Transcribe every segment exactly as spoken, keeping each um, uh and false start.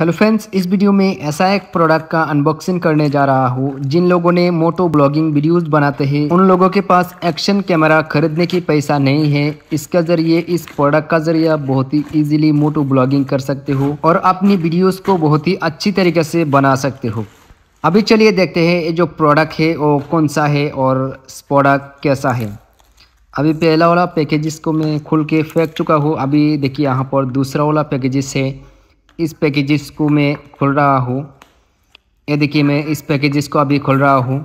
Hello friends, इस video में ऐसा एक प्रोडक्ट का अनबॉक्सिंग करने जा रहा हूँ। जिन लोगों ने मोटो ब्लॉगिंग वीडियोस बनाते हैं उन लोगों के पास एक्शन कैमरा खरीदने की पैसा नहीं है। इसका जरिए इस प्रोडक्ट का जरिए बहुत ही इजीली मोटो ब्लॉगिंग कर सकते हो और अपनी वीडियोस को बहुत ही अच्छी तरीके से बना सकते हो। अभी चलिए देखते हैं ये जो प्रोडक्ट है वो कौन सा है और प्रोडक्ट कैसा है। अभी पहला वाला पैकेजेस को मैं खुल के फेंक चुका हूँ। अभी देखिए यहाँ पर दूसरा वाला पैकेजेस है, इस पैकेजेस को मैं खोल रहा हूँ। ये देखिए मैं इस पैकेजेस को अभी खोल रहा हूँ।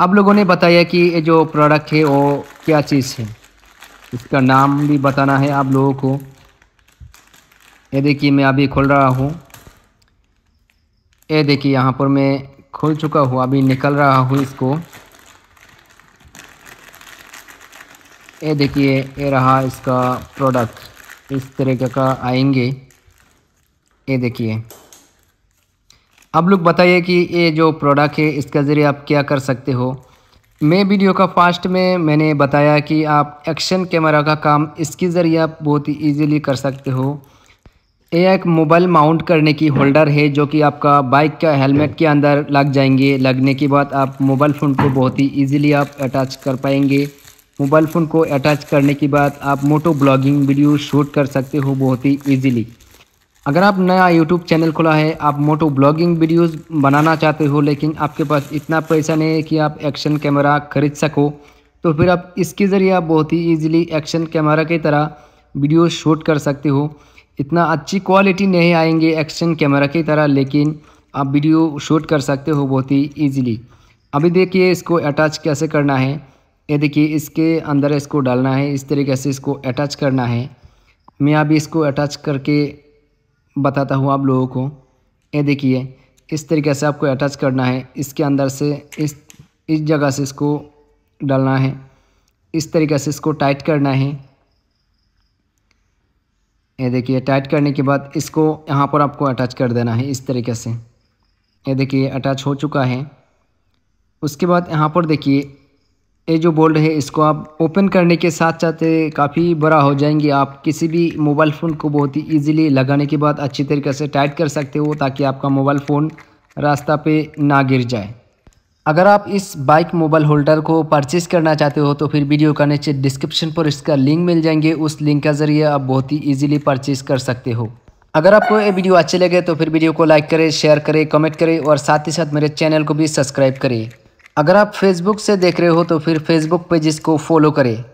आप लोगों ने बताया कि ये जो प्रोडक्ट है वो क्या चीज़ है, इसका नाम भी बताना है आप लोगों को। ये देखिए मैं अभी खोल रहा हूँ। ये देखिए यहाँ पर मैं खोल चुका हूँ, अभी निकल रहा हूँ इसको। ये देखिए ये रहा इसका प्रोडक्ट, इस तरीके का आएंगे। ये देखिए, आप लोग बताइए कि ये जो प्रोडक्ट है इसका ज़रिए आप क्या कर सकते हो। मैं वीडियो का फास्ट में मैंने बताया कि आप एक्शन कैमरा का काम इसके ज़रिए आप बहुत ही इजीली कर सकते हो। ये एक मोबाइल माउंट करने की होल्डर है जो कि आपका बाइक का हेलमेट के अंदर लग जाएंगे। लगने के बाद आप मोबाइल फ़ोन को बहुत ही ईजिली आप अटैच कर पाएंगे। मोबाइल फ़ोन को अटैच करने के बाद आप मोटो ब्लॉगिंग वीडियो शूट कर सकते हो बहुत ही इजीली। अगर आप नया यूट्यूब चैनल खोला है, आप मोटो ब्लॉगिंग वीडियोस बनाना चाहते हो लेकिन आपके पास इतना पैसा नहीं है कि आप एक्शन कैमरा खरीद सको, तो फिर आप इसके ज़रिए आप बहुत ही इजीली एक्शन कैमरा की तरह वीडियो शूट कर सकते हो। इतना अच्छी क्वालिटी नहीं आएंगे एक्शन कैमरा की तरह, लेकिन आप वीडियो शूट कर सकते हो बहुत ही ईजिली। अभी देखिए इसको अटैच कैसे करना है। ये देखिए इसके अंदर इसको डालना है, इस तरीके से इसको अटैच करना है। मैं अभी इसको अटैच करके बताता हूँ आप लोगों को। ये देखिए इस तरीके से आपको अटैच करना है, इसके अंदर से इस इस जगह से इसको डालना है, इस तरीके से इसको टाइट करना है। ये देखिए टाइट करने के बाद इसको यहाँ पर आपको अटैच कर देना है इस तरीके से। ये देखिए अटैच हो चुका है। उसके बाद यहाँ पर देखिए ये जो बोल्ड है इसको आप ओपन करने के साथ साथ काफ़ी बड़ा हो जाएंगे। आप किसी भी मोबाइल फ़ोन को बहुत ही इजीली लगाने के बाद अच्छी तरीके से टाइट कर सकते हो ताकि आपका मोबाइल फ़ोन रास्ता पे ना गिर जाए। अगर आप इस बाइक मोबाइल होल्डर को परचेज़ करना चाहते हो तो फिर वीडियो का नीचे डिस्क्रिप्शन पर इसका लिंक मिल जाएंगे। उस लिंक का ज़रिए आप बहुत ही ईजिली परचेज़ कर सकते हो। अगर आपको ये वीडियो अच्छे लगे तो फिर वीडियो को लाइक करें, शेयर करें, कमेंट करें और साथ ही साथ मेरे चैनल को भी सब्सक्राइब करें। अगर आप फेसबुक से देख रहे हो तो फिर फेसबुक पेज को फॉलो करें।